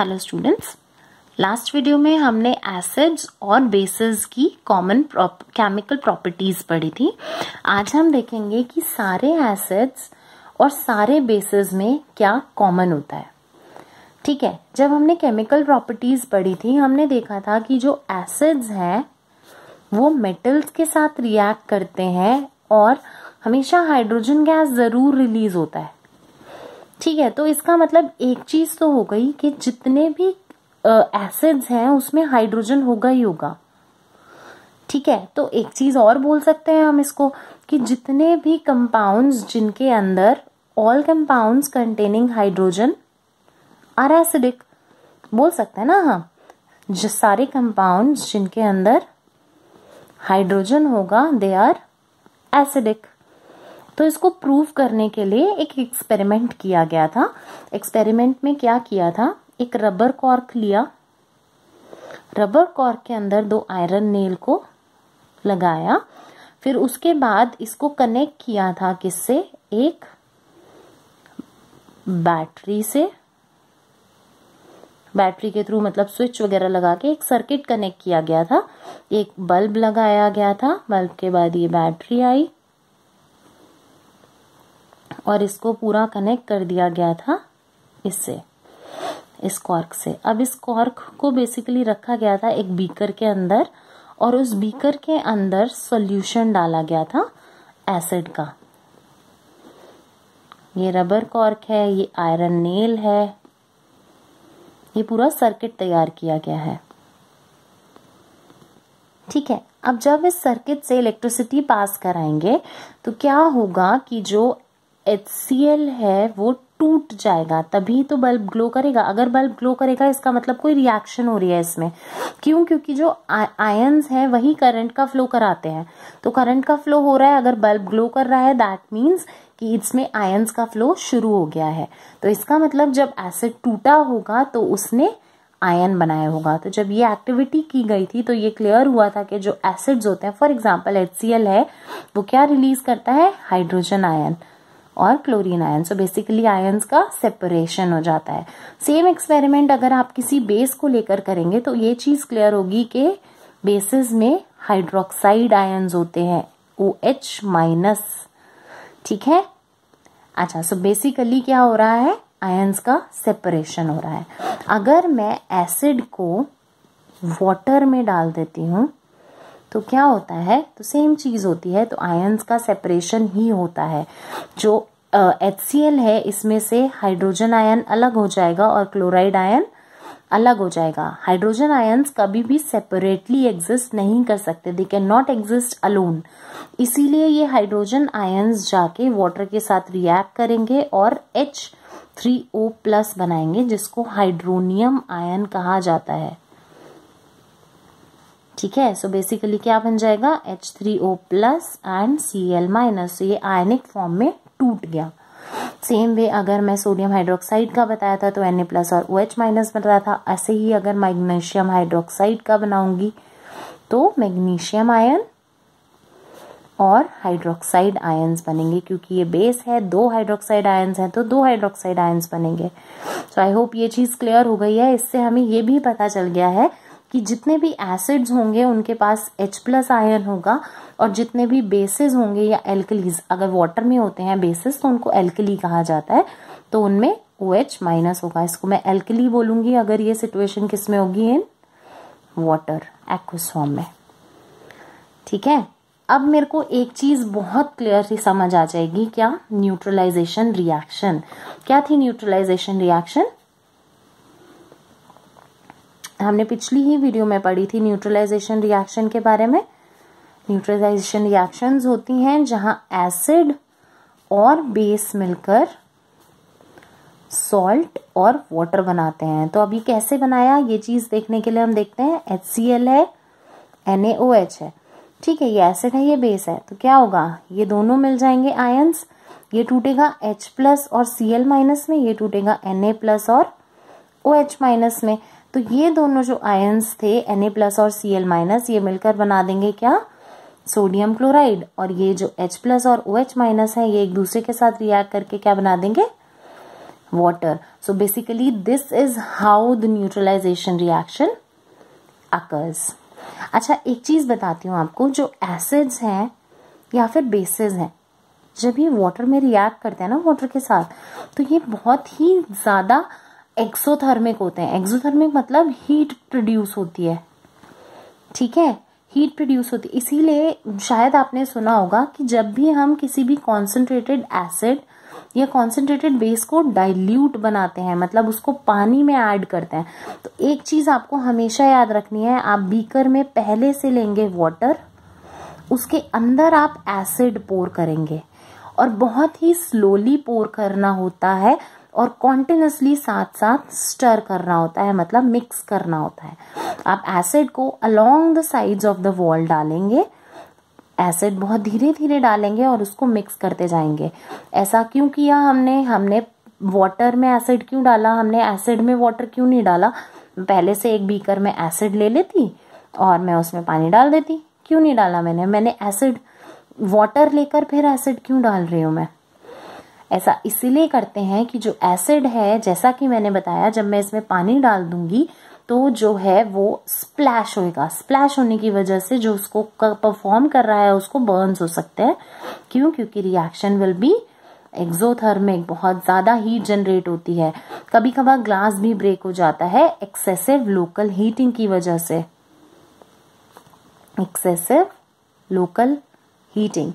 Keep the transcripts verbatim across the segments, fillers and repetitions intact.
Hello students, last video में हमने acids और बेसेस की कॉमन केमिकल प्रॉपर्टीज पढ़ी थी। आज हम देखेंगे कि सारे एसिड्स और सारे बेसेस में क्या कॉमन होता है। ठीक है, जब हमने केमिकल प्रॉपर्टीज पढ़ी थी हमने देखा था कि जो एसिड्स हैं वो मेटल्स के साथ रिएक्ट करते हैं और हमेशा हाइड्रोजन गैस ज़रूर रिलीज होता है। ठीक है, तो इसका मतलब एक चीज़ तो हो गई कि जितने भी एसिड्स हैं उसमें हाइड्रोजन होगा ही होगा। ठीक है, तो एक चीज़ और बोल सकते हैं हम इसको कि जितने भी कंपाउंड्स जिनके अंदर all compounds containing hydrogen are acidic बोल सकते हैं ना हम। जो सारे कंपाउंड्स जिनके अंदर हाइड्रोजन होगा दे आर एसिडिक। तो इसको प्रूव करने के लिए एक एक्सपेरिमेंट किया गया था। एक्सपेरिमेंट में क्या किया था, एक रबर कॉर्क लिया, रबर कॉर्क के अंदर दो आयरन नेल को लगाया, फिर उसके बाद इसको कनेक्ट किया था किससे, एक बैटरी से, बैटरी के थ्रू मतलब स्विच वगैरह लगा के एक सर्किट कनेक्ट किया गया था। एक बल्ब लगाया गया था, बल्ब के बाद ये बैटरी आई और इसको पूरा कनेक्ट कर दिया गया था इससे, इस कॉर्क से। अब इस कॉर्क को बेसिकली रखा गया था एक बीकर के अंदर और उस बीकर के अंदर सॉल्यूशन डाला गया था एसिड का। ये रबर कॉर्क है, ये आयरन नेल है, ये पूरा सर्किट तैयार किया गया है। ठीक है, अब जब इस सर्किट से इलेक्ट्रिसिटी पास कराएंगे तो क्या होगा कि जो HCl है वो टूट जाएगा, तभी तो बल्ब ग्लो करेगा। अगर बल्ब ग्लो करेगा इसका मतलब कोई रिएक्शन हो रही है इसमें। क्यों? क्योंकि जो आयंस हैं वही करंट का फ्लो कराते हैं, तो करंट का फ्लो हो रहा है। अगर बल्ब ग्लो कर रहा है दैट मीन्स कि इसमें आयंस का फ्लो शुरू हो गया है। तो इसका मतलब जब एसिड टूटा होगा तो उसने आयन बनाया होगा। तो जब ये एक्टिविटी की गई थी तो ये क्लियर हुआ था कि जो एसिड्स होते हैं, फॉर एग्जाम्पल HCl है, वो क्या रिलीज करता है, हाइड्रोजन आयन और chlorine ion. So basically ions का सेपरेशन हो जाता है। सेम एक्सपेरिमेंट अगर आप किसी बेस को लेकर करेंगे तो ये चीज़ क्लियर होगी कि बेसेस में हाइड्रोक्साइड आयन्स होते हैं, OH माइनस। ठीक है, अच्छा। सो बेसिकली क्या हो रहा है, आयन्स का सेपरेशन हो रहा है। अगर मैं एसिड को वाटर में डाल देती हूँ तो क्या होता है, तो सेम चीज़ होती है, तो आयंस का सेपरेशन ही होता है। जो HCl है इसमें से हाइड्रोजन आयन अलग हो जाएगा और क्लोराइड आयन अलग हो जाएगा। हाइड्रोजन आयन्स कभी भी सेपरेटली एग्जिस्ट नहीं कर सकते, they can not exist alone. इसीलिए ये हाइड्रोजन आयन्स जाके वाटर के साथ रिएक्ट करेंगे और H थ्री O प्लस बनाएंगे, जिसको हाइड्रोनियम आयन कहा जाता है। ठीक है, सो बेसिकली क्या बन जाएगा, H three O plus and Cl minus, ये आयनिक फॉर्म में टूट गया। सेम वे अगर मैं सोडियम हाइड्रोक्साइड का बताया था तो Na प्लस और OH माइनस बन रहा था, ऐसे ही अगर मैग्नीशियम हाइड्रोक्साइड का बनाऊंगी तो मैग्नीशियम आयन और हाइड्रोक्साइड आयन्स बनेंगे। क्योंकि ये बेस है, दो हाइड्रोक्साइड आयन्स हैं तो दो हाइड्रोक्साइड आयन्स बनेंगे। सो आई होप ये चीज़ क्लियर हो गई है। इससे हमें ये भी पता चल गया है कि जितने भी एसिड्स होंगे उनके पास H प्लस आयन होगा और जितने भी बेसेस होंगे या एल्कलीज, अगर वाटर में होते हैं बेसेस तो उनको एल्कली कहा जाता है, तो उनमें OH माइनस होगा। इसको मैं एल्कली बोलूँगी अगर ये सिचुएशन किस में होगी, इन वाटर एक्वस फॉर्म में। ठीक है, अब मेरे को एक चीज़ बहुत क्लियरली समझ आ जाएगी, क्या, न्यूट्रलाइजेशन रिएक्शन। क्या थी न्यूट्रलाइजेशन रिएक्शन, हमने पिछली ही वीडियो में पढ़ी थी न्यूट्रलाइजेशन रिएक्शन के बारे में। न्यूट्रलाइजेशन रिएक्शंस होती हैं जहां एसिड और बेस मिलकर सॉल्ट और वाटर बनाते हैं। तो अब ये कैसे बनाया, ये चीज़ देखने के लिए हम देखते हैं HCl है, NaOH है, ठीक है, ये एसिड है, ये बेस है, तो क्या होगा, ये दोनों मिल जाएंगे आयन्स, ये टूटेगा H प्लस और Cl माइनस में, ये टूटेगा Na प्लस और OH माइनस में। तो ये दोनों जो आयन्स थे Na प्लस और Cl माइनस, ये मिलकर बना देंगे क्या, सोडियम क्लोराइड। और ये जो H प्लस और OH माइनस है ये एक दूसरे के साथ रिएक्ट करके क्या बना देंगे, water. So basically this is how the neutralization reaction occurs. अच्छा, एक चीज़ बताती हूँ आपको, जो एसिड्स हैं या फिर बेसेस हैं, जब ये वाटर में रिएक्ट करते हैं ना वाटर के साथ, तो ये बहुत ही ज़्यादा एक्सोथर्मिक होते हैं. एक्सोथर्मिक मतलब हीट प्रोड्यूस होती है, ठीक है, हीट प्रोड्यूस होती है. इसीलिए शायद आपने सुना होगा कि जब भी हम किसी भी कॉन्सेंट्रेटेड एसिड या कॉन्सेंट्रेटेड बेस को डाइल्यूट बनाते हैं, मतलब उसको पानी में ऐड करते हैं, तो एक चीज़ आपको हमेशा याद रखनी है, आप बीकर में पहले से लेंगे वाटर, उसके अंदर आप एसिड पोर करेंगे और बहुत ही स्लोली पोर करना होता है और कॉन्टिन्यूसली साथ साथ स्टर करना होता है, मतलब मिक्स करना होता है. आप एसिड को along the sides of the wall डालेंगे, एसिड बहुत धीरे धीरे डालेंगे और उसको मिक्स करते जाएंगे. ऐसा क्यों किया हमने हमने वाटर में एसिड क्यों डाला, हमने एसिड में वाटर क्यों नहीं डाला? पहले से एक बीकर में एसिड ले लेती और मैं उसमें पानी डाल देती. क्यों नहीं डाला मैंने? मैंने एसिड वाटर लेकर फिर एसिड क्यों डाल रही हूँ मैं? ऐसा इसीलिए करते हैं कि जो एसिड है, जैसा कि मैंने बताया, जब मैं इसमें पानी डाल दूंगी तो जो है वो स्प्लैश होएगा. स्प्लैश होने की वजह से जो उसको परफॉर्म कर रहा है उसको बर्न्स हो सकते हैं. क्यों? क्योंकि रिएक्शन विल बी एक्सोथर्मिक, बहुत ज़्यादा हीट जनरेट होती है. कभी कभार ग्लास भी ब्रेक हो जाता है एक्सेसिव लोकल हीटिंग की वजह से. Excessive local heating.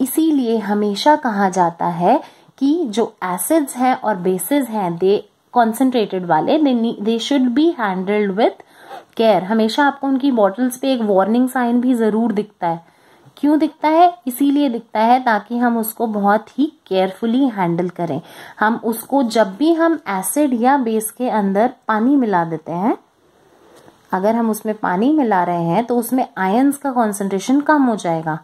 इसीलिए हमेशा कहा जाता है कि जो एसिड्स हैं और बेसेस हैं, दे कॉन्सेंट्रेटेड वाले, they should be handled with care. हमेशा आपको उनकी बॉटल्स पे एक वार्निंग साइन भी ज़रूर दिखता है. क्यों दिखता है? इसीलिए दिखता है ताकि हम उसको बहुत ही केयरफुली हैंडल करें. हम उसको, जब भी हम एसिड या बेस के अंदर पानी मिला देते हैं, अगर हम उसमें पानी मिला रहे हैं तो उसमें आयंस का कॉन्सेंट्रेशन कम हो जाएगा,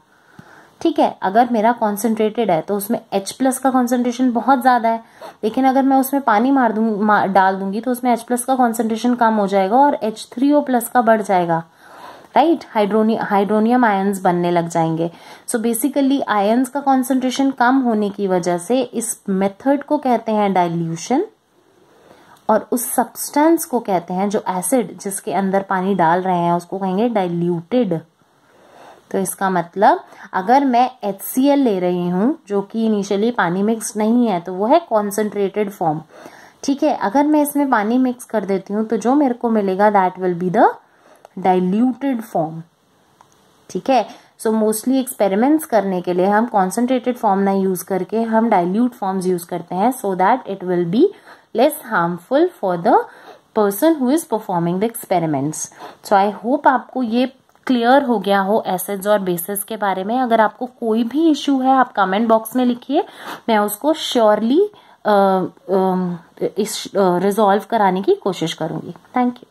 ठीक है. अगर मेरा कॉन्सेंट्रेटेड है तो उसमें H प्लस का कॉन्सेंट्रेशन बहुत ज़्यादा है, लेकिन अगर मैं उसमें पानी मार दूँ मार, डाल दूंगी तो उसमें H प्लस का कॉन्सेंट्रेशन कम हो जाएगा और H थ्री O प्लस का बढ़ जाएगा, राइट. हाइड्रोनि हाइड्रोनियम आयन्स बनने लग जाएंगे. सो बेसिकली आयन्स का कॉन्सेंट्रेशन कम होने की वजह से इस मेथड को कहते हैं डाइल्यूशन, और उस सब्सटेंस को कहते हैं, जो एसिड जिसके अंदर पानी डाल रहे हैं, उसको कहेंगे डाइल्यूटेड. तो इसका मतलब अगर मैं HCl ले रही हूँ जो कि इनिशियली पानी मिक्स नहीं है, तो वो है कॉन्सेंट्रेटेड फॉर्म, ठीक है. अगर मैं इसमें पानी मिक्स कर देती हूँ तो जो मेरे को मिलेगा that will be the diluted form, ठीक है. सो मोस्टली एक्सपेरिमेंट्स करने के लिए हम कॉन्सेंट्रेटेड फॉर्म ना यूज़ करके हम डाइल्यूट फॉर्म्स यूज़ करते हैं, so that it will be less harmful for the person who is performing the experiments. So I hope आपको ये क्लियर हो गया हो एसिड्स और बेसेस के बारे में. अगर आपको कोई भी इशू है आप कमेंट बॉक्स में लिखिए, मैं उसको श्योरली रिजॉल्व कराने की कोशिश करूँगी. Thank you.